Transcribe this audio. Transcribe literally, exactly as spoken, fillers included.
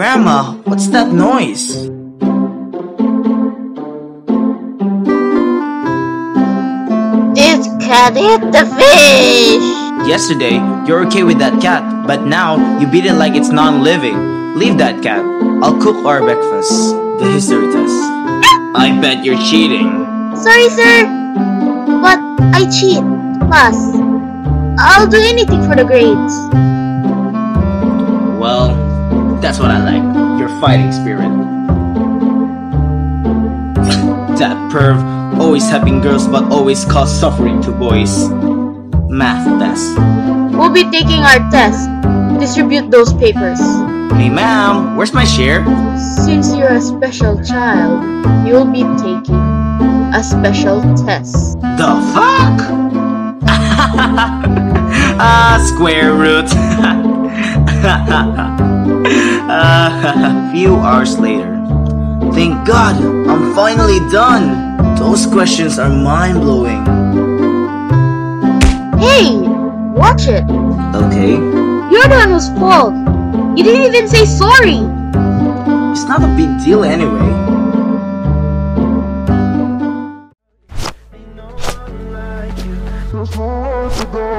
Grandma, what's that noise? This cat hit the fish! Yesterday, you're okay with that cat, but now you beat it like it's non-living. Leave that cat. I'll cook our breakfast. The history test. I bet you're cheating. Sorry, sir. But I cheat. Plus, I'll do anything for the grades. Well, that's what I like. Your fighting spirit. That perv. Always helping girls but always cause suffering to boys. Math test. We'll be taking our test. Distribute those papers. Hey ma'am, where's my share? Since you're a special child, you'll be taking a special test. The fuck? Ah, uh, square root. uh, few hours later. Thank God, I'm finally done! Those questions are mind-blowing. Hey! Watch it! Okay. You're the one who's fault! You didn't even say sorry! It's not a big deal anyway. I know I like you.